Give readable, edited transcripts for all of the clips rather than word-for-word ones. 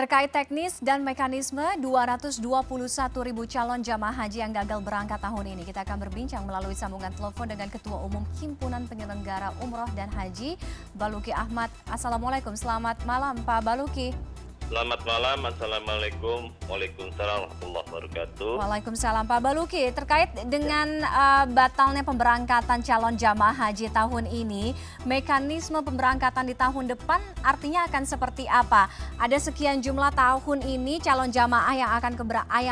Terkait teknis dan mekanisme 221.000 calon jamaah haji yang gagal berangkat tahun ini, kita akan berbincang melalui sambungan telepon dengan Ketua Umum Himpunan Penyelenggara Umroh dan Haji, Baluki Ahmad. Assalamualaikum, selamat malam Pak Baluki. Selamat malam, Assalamualaikum. Waalaikumsalam warahmatullahi wabarakatuh. Waalaikumsalam Pak Baluki, terkait dengan batalnya pemberangkatan calon jamaah haji tahun ini, mekanisme pemberangkatan di tahun depan artinya akan seperti apa? Ada sekian jumlah tahun ini calon jamaah yang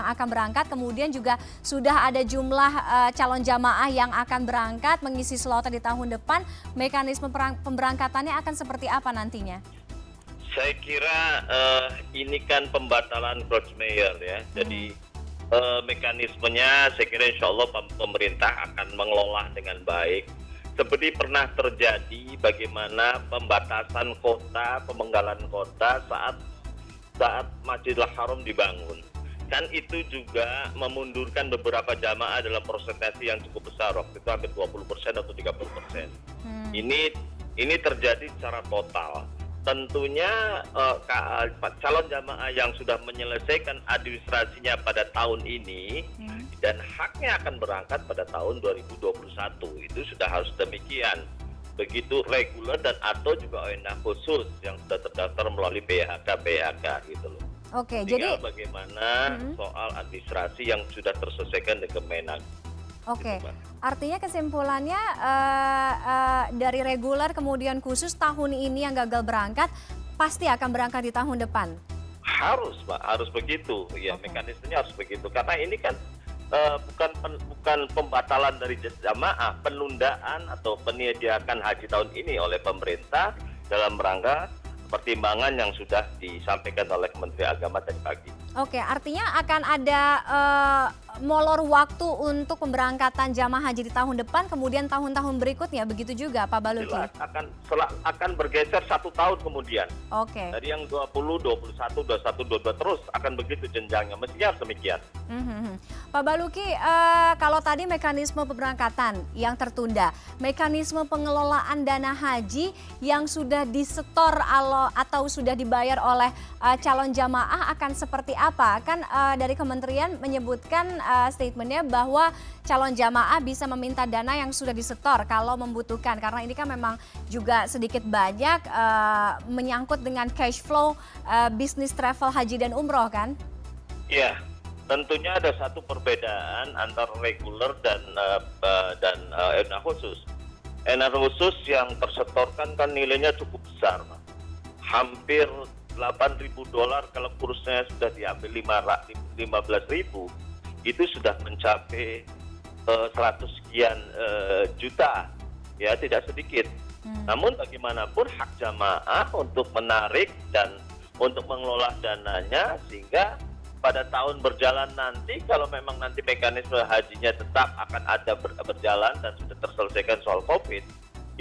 akan berangkat, kemudian juga sudah ada jumlah calon jamaah yang akan berangkat mengisi sloter di tahun depan. Mekanisme pemberangkatannya akan seperti apa nantinya? Saya kira ini kan pembatalan gross mayor ya, jadi mekanismenya saya kira insya Allah pemerintah akan mengelola dengan baik. Seperti pernah terjadi bagaimana pembatasan kota, pemenggalan kota saat Masjidil Haram dibangun. Kan itu juga memundurkan beberapa jamaah dalam persentase yang cukup besar, waktu itu hampir 20% atau 30%. Ini terjadi secara total. Tentunya calon jamaah yang sudah menyelesaikan administrasinya pada tahun ini dan haknya akan berangkat pada tahun 2021 itu sudah harus demikian, begitu reguler dan atau juga ONH khusus yang sudah terdaftar melalui BPKH gitu loh. Oke, jadi bagaimana soal administrasi yang sudah terselesaikan di Kemenag. Oke, artinya kesimpulannya dari reguler kemudian khusus tahun ini yang gagal berangkat pasti akan berangkat di tahun depan. Harus, Pak, harus begitu. Ya, okay. Mekanismenya harus begitu. Karena ini kan bukan pembatalan dari jamaah, penundaan atau penyediaan haji tahun ini oleh pemerintah dalam rangka pertimbangan yang sudah disampaikan oleh Kementerian Agama tadi pagi. Oke, artinya akan ada molor waktu untuk pemberangkatan jamaah haji di tahun depan, kemudian tahun-tahun berikutnya begitu juga Pak Baluki? Jelas, akan bergeser 1 tahun kemudian. Oke. Dari yang 20, 21, 21, 22 terus akan begitu jenjangnya, mestinya harus demikian. Pak Baluki, kalau tadi mekanisme pemberangkatan yang tertunda, mekanisme pengelolaan dana haji yang sudah disetor atau sudah dibayar oleh calon jamaah akan seperti apa? Kan dari kementerian menyebutkan statementnya bahwa calon jamaah bisa meminta dana yang sudah disetor kalau membutuhkan, karena ini kan memang juga sedikit banyak menyangkut dengan cash flow bisnis travel haji dan umroh kan? Iya, tentunya ada satu perbedaan antara reguler dan dana khusus. Dana khusus yang tersetorkan kan nilainya cukup besar, hampir $8.000 kalau kursnya sudah diambil 15.000 itu sudah mencapai 100 sekian juta, ya tidak sedikit. Namun bagaimanapun hak jamaah untuk menarik dan untuk mengelola dananya sehingga pada tahun berjalan nanti, kalau memang nanti mekanisme hajinya tetap akan ada berjalan dan sudah terselesaikan soal COVID,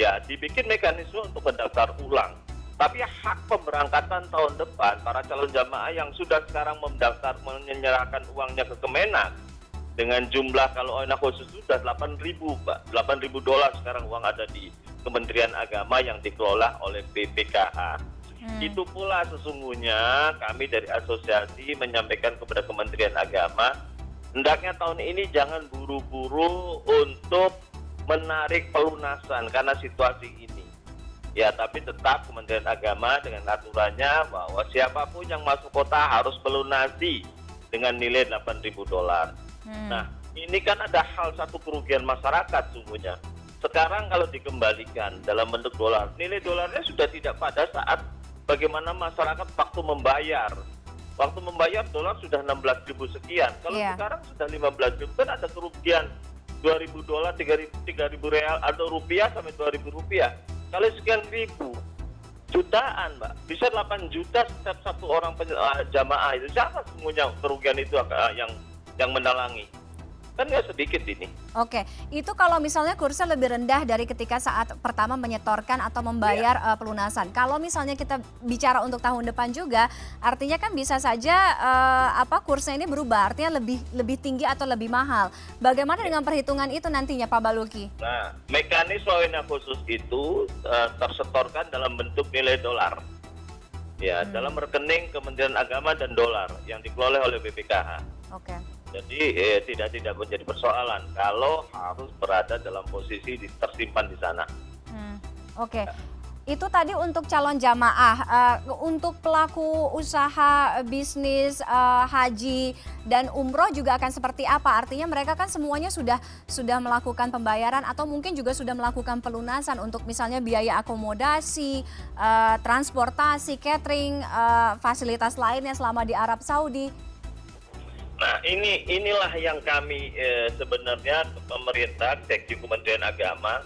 ya dibikin mekanisme untuk mendaftar ulang. Tapi hak pemberangkatan tahun depan para calon jamaah yang sudah sekarang mendaftar menyerahkan uangnya ke Kemenag dengan jumlah kalau ONH khusus sudah 8.000, Pak. $8.000 sekarang uang ada di Kementerian Agama yang dikelola oleh BPKH. Itu pula sesungguhnya kami dari asosiasi menyampaikan kepada Kementerian Agama, hendaknya tahun ini jangan buru-buru untuk menarik pelunasan karena situasi ini. Ya, tapi tetap Kementerian Agama dengan aturannya bahwa siapapun yang masuk kota harus melunasi dengan nilai $8.000. Nah, ini kan ada hal satu kerugian masyarakat sungguhnya. Sekarang kalau dikembalikan dalam bentuk dolar, nilai dolarnya sudah tidak pada saat bagaimana masyarakat waktu membayar. Waktu membayar dolar sudah 16.000 sekian. Kalau sekarang sudah 15.000, kan ada kerugian $2.000, 3.000 real atau rupiah sampai $2.000. Kalau sekian ribu, jutaan Mbak, bisa 8 juta setiap satu orang jamaah itu. Siapa semuanya kerugian itu yang menalangi? Kan nggak sedikit ini. Oke, itu kalau misalnya kursnya lebih rendah dari ketika saat pertama menyetorkan atau membayar pelunasan. Kalau misalnya kita bicara untuk tahun depan juga, artinya kan bisa saja kursnya ini berubah, artinya lebih tinggi atau lebih mahal. Bagaimana dengan perhitungan itu nantinya Pak Baluki? Nah, mekanisme khusus itu tersetorkan dalam bentuk nilai dolar. ya, dalam rekening Kementerian Agama dan dolar yang dikelola oleh BPKH. Oke. Jadi tidak menjadi persoalan kalau harus berada dalam posisi tersimpan di sana. Oke. Ya. Itu tadi untuk calon jamaah, untuk pelaku usaha bisnis haji dan umroh juga akan seperti apa? Artinya mereka kan semuanya sudah melakukan pembayaran atau mungkin juga sudah melakukan pelunasan untuk misalnya biaya akomodasi, transportasi, catering, fasilitas lainnya selama di Arab Saudi. Nah, inilah yang kami sebenarnya pemerintah, Sekjen Kementerian Agama,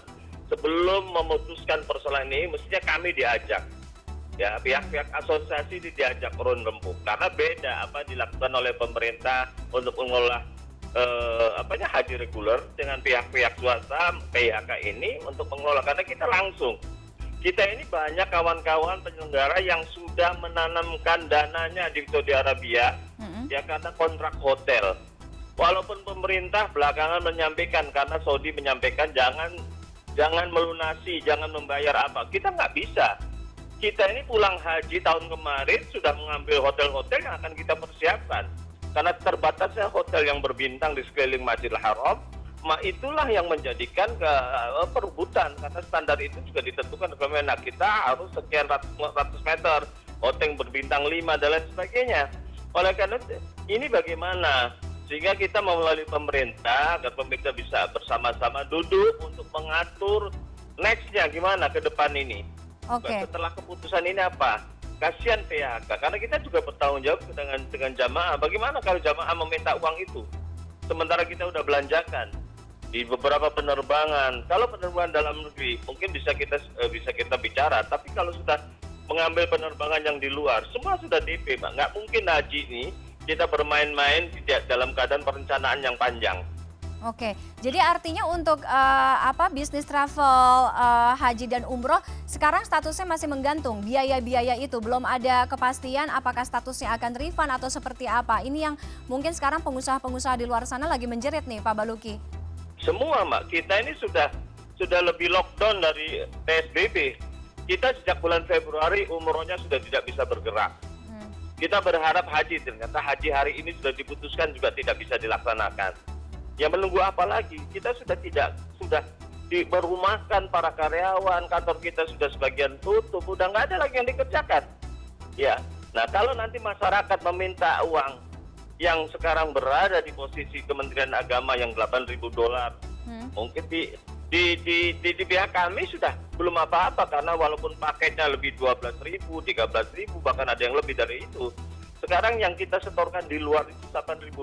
sebelum memutuskan persoalan ini, mestinya kami diajak, ya, pihak-pihak asosiasi diajak turun rembuk, karena beda apa dilakukan oleh pemerintah untuk mengelola haji reguler dengan pihak-pihak swasta PHK ini untuk mengelola, karena kita langsung. Kita ini banyak kawan-kawan penyelenggara yang sudah menanamkan dananya di Saudi Arabia, ya, karena kontrak hotel. Walaupun pemerintah belakangan menyampaikan, karena Saudi menyampaikan jangan melunasi, jangan membayar apa. Kita nggak bisa. Kita ini pulang haji tahun kemarin sudah mengambil hotel-hotel yang akan kita persiapkan. Karena terbatasnya hotel yang berbintang di sekeliling Masjidil Haram, itulah yang menjadikan perebutan. Karena standar itu juga ditentukan oleh kita harus sekian ratus meter, hotel berbintang 5 dan lain sebagainya. Oleh karena ini bagaimana? Sehingga kita melalui pemerintah, agar pemerintah bisa bersama-sama duduk untuk mengatur next-nya gimana ke depan ini. Okay. Setelah keputusan ini apa? Kasihan PHK, karena kita juga bertanggung jawab dengan jamaah. Bagaimana kalau jamaah meminta uang itu? Sementara kita udah belanjakan di beberapa penerbangan. Kalau penerbangan dalam negeri mungkin bisa kita bicara, tapi kalau sudah mengambil penerbangan yang di luar, semua sudah DP, Pak. Nggak mungkin haji ini kita bermain-main tidak dalam keadaan perencanaan yang panjang. Oke, jadi artinya untuk bisnis travel haji dan umroh sekarang statusnya masih menggantung biaya-biaya itu, belum ada kepastian apakah statusnya akan refund atau seperti apa. Ini yang mungkin sekarang pengusaha-pengusaha di luar sana lagi menjerit nih, Pak Baluki. Semua, Mbak, kita ini sudah lebih lockdown dari PSBB. Kita sejak bulan Februari umrohnya sudah tidak bisa bergerak. Kita berharap haji, ternyata haji hari ini sudah diputuskan juga tidak bisa dilaksanakan. Ya menunggu apa lagi? Kita sudah diberumahkan para karyawan, kantor kita sudah sebagian tutup, udah nggak ada lagi yang dikerjakan. Ya, nah kalau nanti masyarakat meminta uang yang sekarang berada di posisi Kementerian Agama yang $8.000, mungkin di pihak kami sudah belum apa-apa, karena walaupun paketnya lebih 12.000, 13.000, bahkan ada yang lebih dari itu. Sekarang yang kita setorkan di luar itu $8.000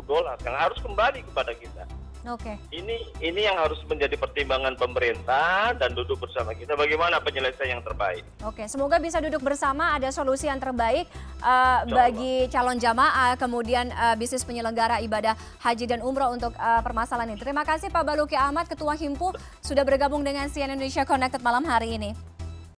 yang harus kembali kepada kita. Oke. Ini yang harus menjadi pertimbangan pemerintah dan duduk bersama kita bagaimana penyelesaian yang terbaik. Oke, semoga bisa duduk bersama ada solusi yang terbaik bagi calon jamaah, kemudian bisnis penyelenggara ibadah haji dan umroh untuk permasalahan ini. Terima kasih Pak Baluki Ahmad, Ketua Himpuh, sudah bergabung dengan CNN Indonesia Connected malam hari ini.